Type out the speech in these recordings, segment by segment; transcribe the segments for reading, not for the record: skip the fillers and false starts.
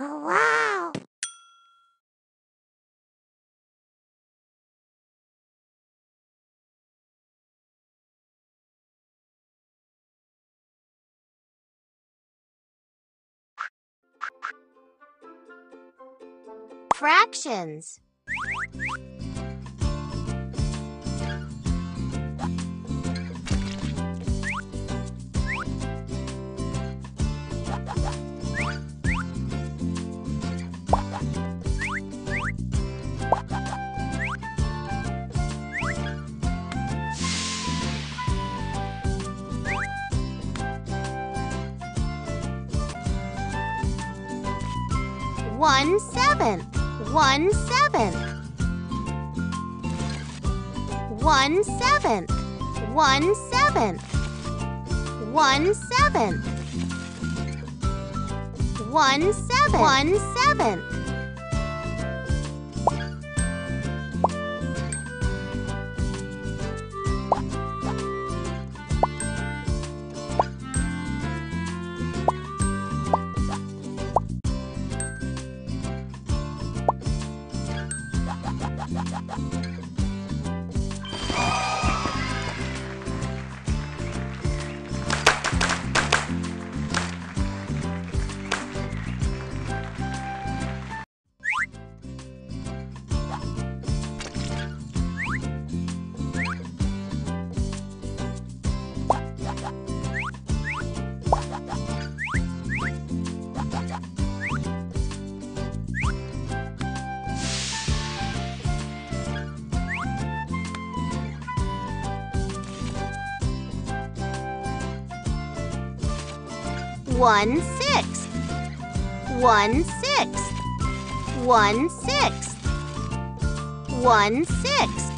Oh, wow! Fractions. One seventh. One sixth.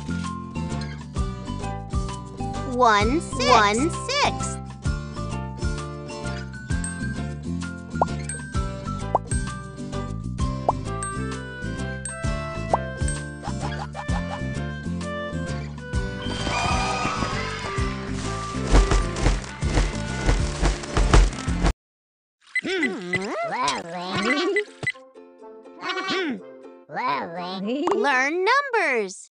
Learn numbers.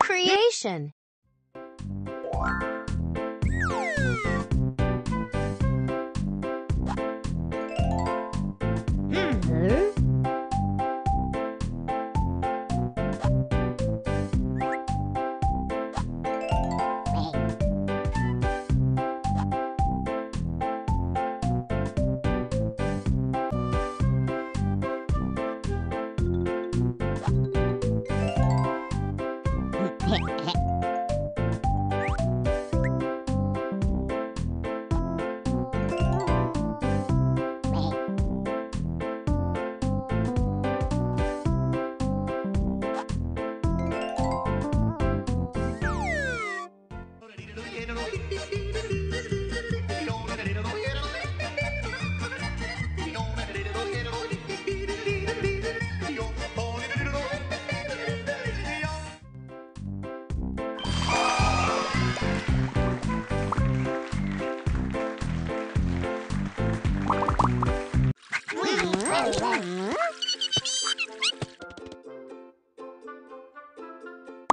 Creation.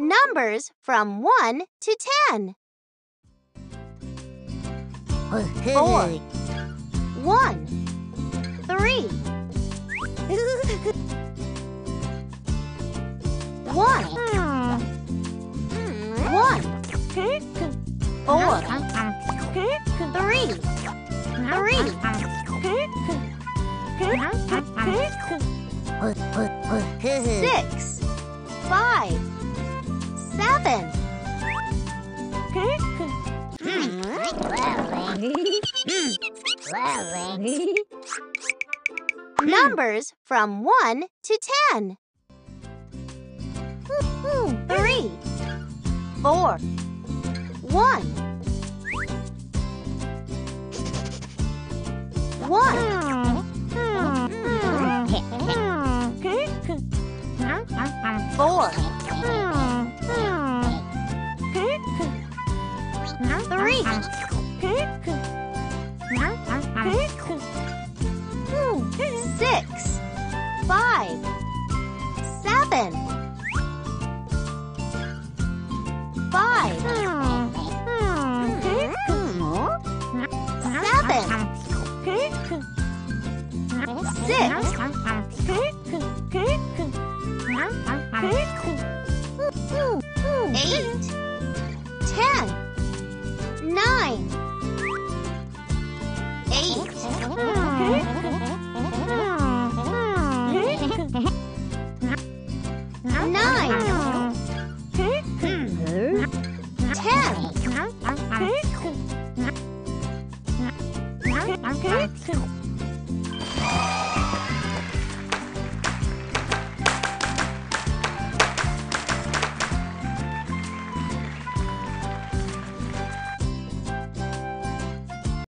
Numbers from 1 to 10. 4, 1, 3. 1, 4, 3, 3. 6, 5, 7. Numbers from 1 to 10. 3, 4, 1. 9, 10.